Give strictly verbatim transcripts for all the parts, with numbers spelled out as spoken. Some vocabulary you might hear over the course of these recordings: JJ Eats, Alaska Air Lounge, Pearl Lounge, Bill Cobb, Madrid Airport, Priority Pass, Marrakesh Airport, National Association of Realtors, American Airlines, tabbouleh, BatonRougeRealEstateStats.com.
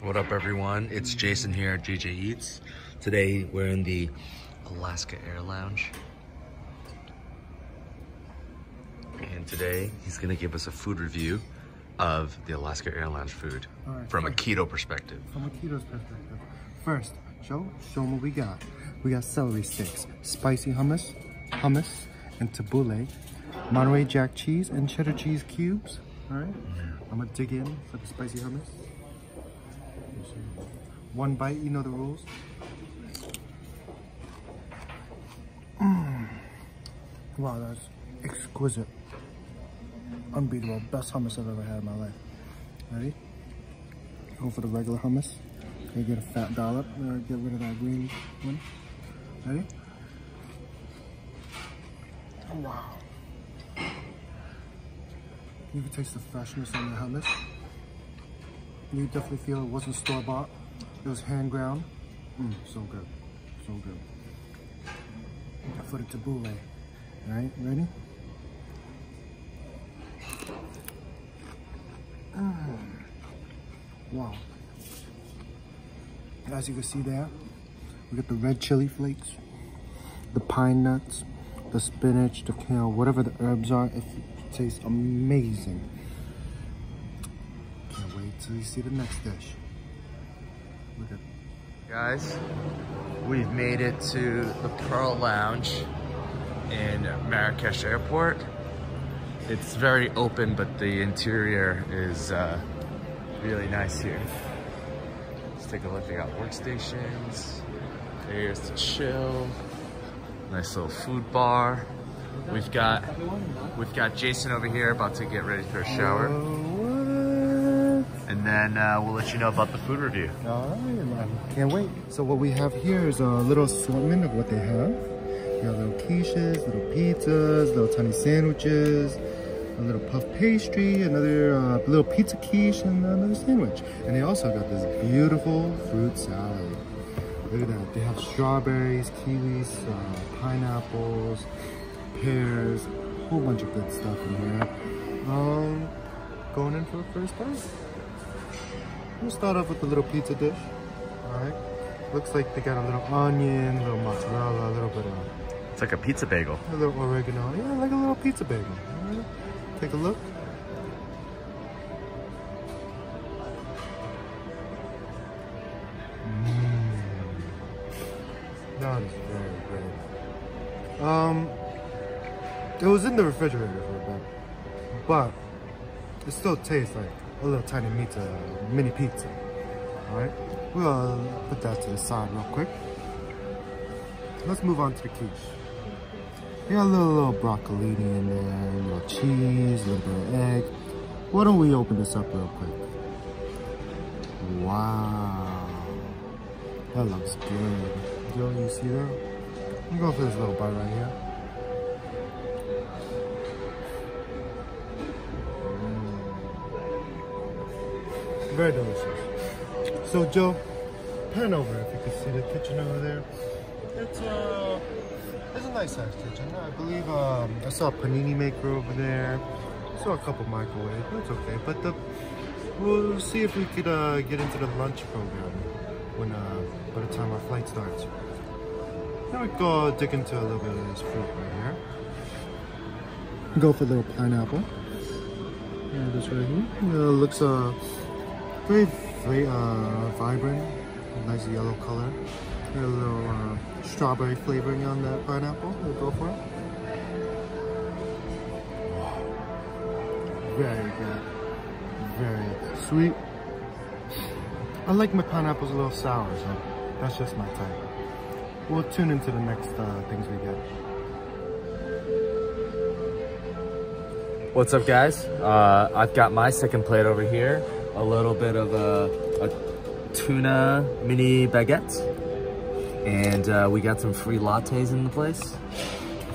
What up, everyone? It's Jason here at J J Eats. Today we're in the Alaska Air Lounge, and today he's gonna give us a food review of the Alaska Air Lounge food right, from first, a keto perspective. From a keto's perspective. First, show show them what we got. We got celery sticks, spicy hummus, hummus, and tabbouleh, Monterey Jack cheese, and cheddar cheese cubes. All right, I'm gonna dig in for the spicy hummus. One bite, you know the rules. Mm. Wow, that's exquisite. Unbeatable. Best hummus I've ever had in my life. Ready? Go for the regular hummus. Okay, get a fat dollop. Get rid of that green one. Ready? Oh, wow. You can taste the freshness on the hummus. You definitely feel it wasn't store-bought. It was hand-ground. Mm, so good. So good. For the tabbouleh. All right, ready? Mm. Wow. As you can see there, we got the red chili flakes, the pine nuts, the spinach, the kale, whatever the herbs are. It tastes amazing. So you see the next dish. Look at guys, we've made it to the Pearl Lounge in Marrakesh Airport. It's very open, but the interior is uh, really nice here. Let's take a look. They got workstations, areas to chill, nice little food bar. We've got we've got Jason over here about to get ready for a shower. And then uh, we'll let you know about the food review. All right, I can't wait. So what we have here is a little assortment of what they have. You got little quiches, little pizzas, little tiny sandwiches, a little puff pastry, another uh, little pizza quiche, and another sandwich. And they also got this beautiful fruit salad. Look at that. They have strawberries, kiwis, uh, pineapples, pears, a whole bunch of good stuff in here. Um, going in for the first bite. We'll start off with the little pizza dish. All right. Looks like they got a little onion, a little mozzarella, a little bit of... It's like a pizza bagel. A little oregano. Yeah, like a little pizza bagel. All right. Take a look. Mmm. That is very great. Um, it was in the refrigerator for a bit, but it still tastes like a little tiny pizza, mini pizza. All right, we'll put that to the side real quick. Let's move on to the quiche. We got a little, little broccolini in there, a little cheese, a little bit of egg. Why don't we open this up real quick? Wow, that looks good. Yo, you see that? I'm going for this little bite right here. Very delicious. So Joe, pan over if you can see the kitchen over there. It's, uh, it's a nice sized kitchen. I believe um, I saw a panini maker over there. I saw a couple microwaves, but it's okay. But the, we'll see if we could uh, get into the lunch program when uh, by the time our flight starts. Then we go dig into a little bit of this fruit right here. Go for a little pineapple. Yeah, this right here. It looks uh. Very, very uh, vibrant, nice yellow color. Got a little uh, strawberry flavoring on that pineapple. We'll go for it. Very good, very sweet. I like my pineapples a little sour, so that's just my type. We'll tune into the next uh, things we get. What's up, guys? Uh, I've got my second plate over here. A little bit of a, a tuna mini baguette. And uh, we got some free lattes in the place.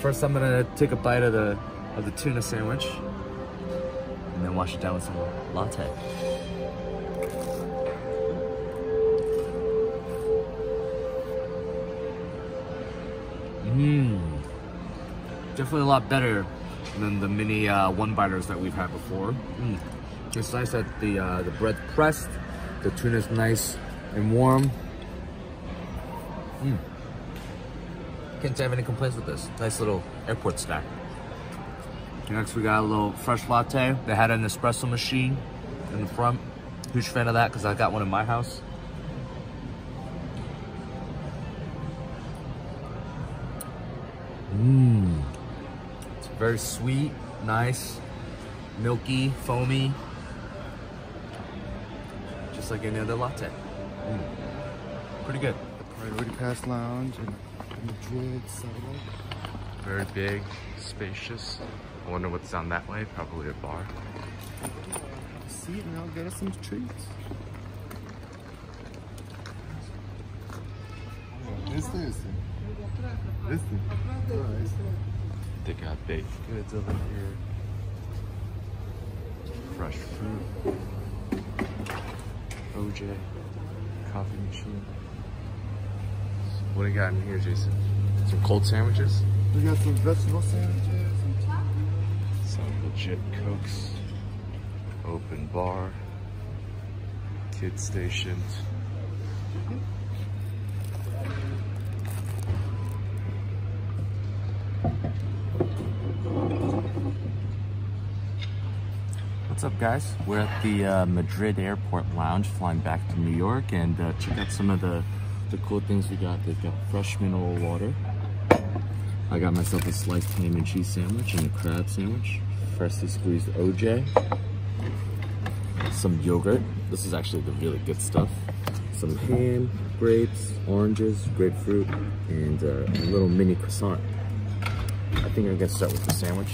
First, I'm gonna take a bite of the, of the tuna sandwich and then wash it down with some latte. Mmm. Definitely a lot better than the mini uh, one-biters that we've had before. Mm. It's nice that the uh, the bread's pressed, The tuna's nice and warm. Mm. Can't have any complaints with this. Nice little airport snack. Next, we got a little fresh latte. They had an espresso machine in the front. Huge fan of that because I got one in my house. Mmm. It's very sweet, nice, milky, foamy. Just like any other latte. Mm. Pretty good. Priority Pass Lounge in Madrid. Very big, spacious. I wonder what's down that way. Probably a bar. See it now. Get us some treats. What is this? This thing. Nice. They got baked goods over here. Fresh fruit. O J. Coffee machine. What do you got in here, Jason? Some cold sandwiches? We got some vegetable sandwiches. Some chocolate. Some legit Cokes. Open bar. Kids stationed. What's up, guys? We're at the uh, Madrid Airport Lounge, flying back to New York, and uh, check out some of the, the cool things we got. They've got fresh mineral water. I got myself a sliced ham and cheese sandwich and a crab sandwich. Freshly squeezed O J. Some yogurt. This is actually the really good stuff. Some ham, grapes, oranges, grapefruit, and uh, a little mini croissant. I think I'm gonna start with the sandwich.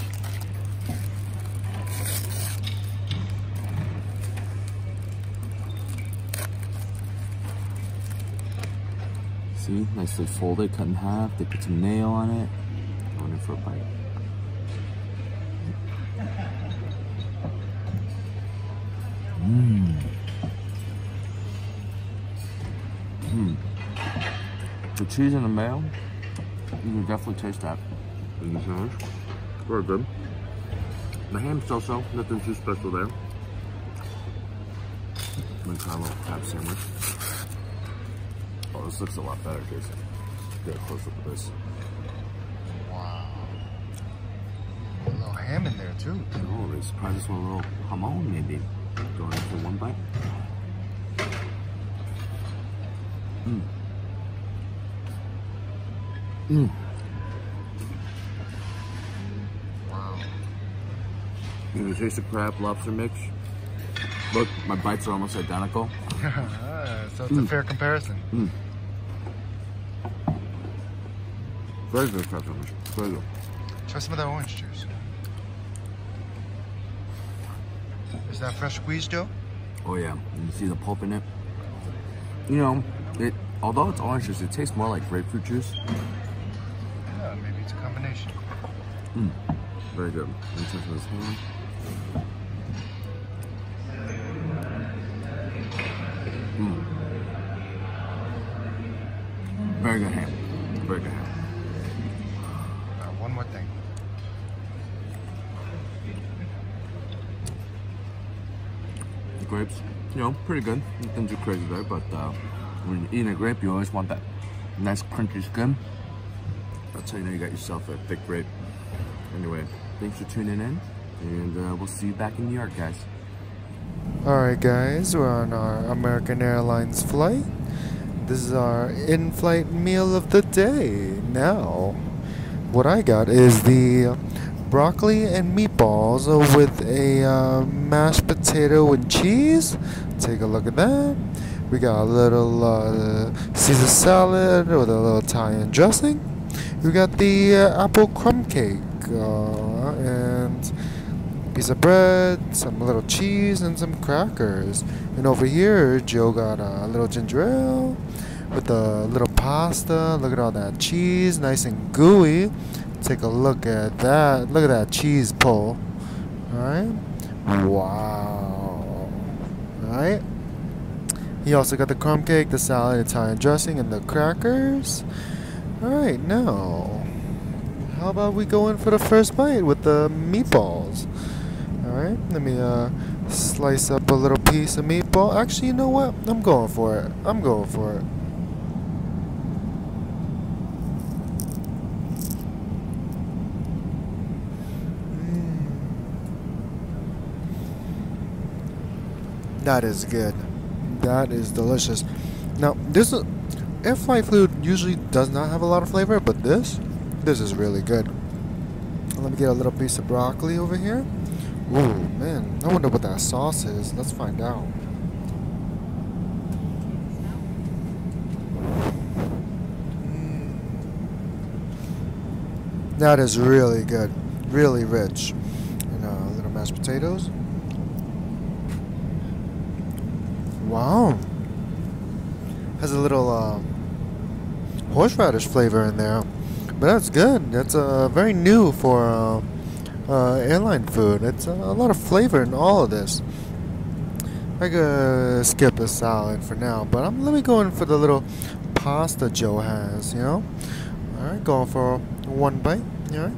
See, nicely folded, cut in half. They put some nail on it. Going in for a bite. Mmm. Mmm. The cheese and the mayo, you can definitely taste that in the sandwich. Very good. The ham's also, nothing too special there. I'm gonna try a little crab sandwich. Oh, this looks a lot better, Jason. Get a close up with this. Wow. A little ham in there, too. Oh, they surprised us with a little jamon, maybe. Going in for one bite. Mmm. Mmm. Wow. You can taste the crab lobster mix. Look, my bites are almost identical. So it's mm. a fair comparison. Mm. Very good crab sandwich. Very good. Try some of that orange juice. Is that fresh squeezed dough? Oh yeah. You see the pulp in it. You know, it although it's orange juice, it tastes more like grapefruit juice. Yeah, maybe it's a combination. Mm. Very good. Let me touch this hand. Mm. Very good ham. Very good ham. Uh, one more thing. The grapes, you know, pretty good. Nothing too crazy there, but uh, when you're eating a grape, you always want that nice crunchy skin. That's how you know you got yourself a thick grape. Anyway, thanks for tuning in, and uh, we'll see you back in New York, guys. Alright, guys, we're on our American Airlines flight. This is our in-flight meal of the day. Now, what I got is the broccoli and meatballs with a uh, mashed potato and cheese. Take a look at that. We got a little uh, Caesar salad with a little Italian dressing. We got the uh, apple crumb cake uh, and piece of bread, some little cheese, and some crackers. And over here, Joe got a little ginger ale with a little pasta. Look at all that cheese, nice and gooey. Take a look at that. Look at that cheese pull. All right. Wow. All right. He also got the crumb cake, the salad, Italian dressing, and the crackers. All right. Now, how about we go in for the first bite with the meatballs? Alright, let me uh, Slice up a little piece of meatball. Actually, you know what? I'm going for it. I'm going for it. Mm. That is good. That is delicious. Now, this is, air-fly food usually does not have a lot of flavor, but this, this is really good. Let me get a little piece of broccoli over here. Ooh, man, I wonder what that sauce is. Let's find out. Mm. That is really good, really rich. And a uh, little mashed potatoes. Wow, has a little uh, horseradish flavor in there, but that's good. That's uh, very new for. Uh, Uh, airline food. It's a, a lot of flavor in all of this. I could skip a salad for now, but I'm let me go in for the little pasta Joe has, you know. All right, going for one bite. All right.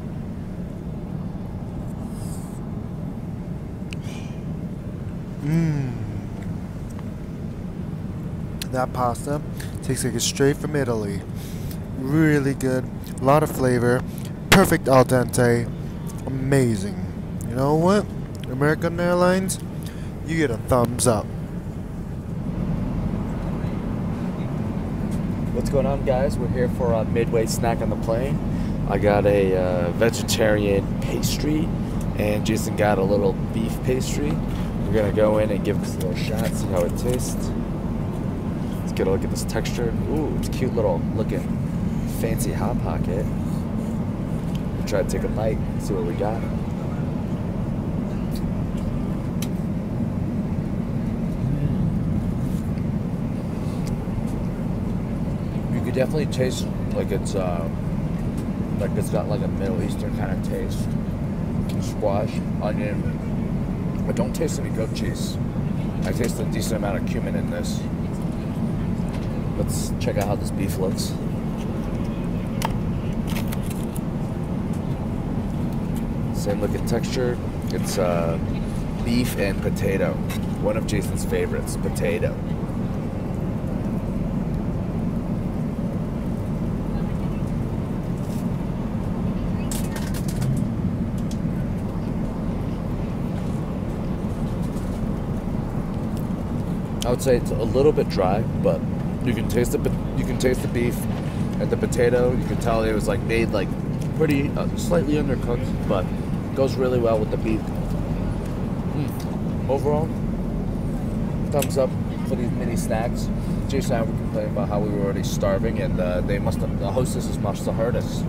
Mmm. That pasta tastes like it's straight from Italy. Really good. A lot of flavor. Perfect al dente. Amazing. You know what? American Airlines, you get a thumbs up. What's going on, guys? We're here for a midway snack on the plane. I got a uh, vegetarian pastry, and Jason got a little beef pastry. We're gonna go in and give this a little shot, see how it tastes. Let's get a look at this texture. Ooh, it's cute little looking fancy hot pocket. Try to take a bite, see what we got. You could definitely taste like it's uh, like it's got like a Middle Eastern kind of taste. Squash, onion, but don't taste any goat cheese. I taste a decent amount of cumin in this. Let's check out how this beef looks. Same looking texture. It's uh, beef and potato. One of Jason's favorites, potato. I would say it's a little bit dry, but you can taste the you can taste the beef and the potato. You can tell it was like made like pretty uh, slightly undercooked, but. Goes really well with the beef. Mm. Overall, thumbs up for these mini snacks. Jason and I were complaining about how we were already starving, and uh, they must have, the hostesses must have heard us.